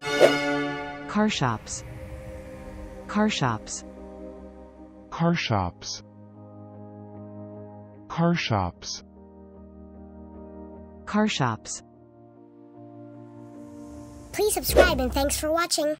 Car shops. Car shops. Car shops. Car shops. Car shops. Please subscribe and thanks for watching.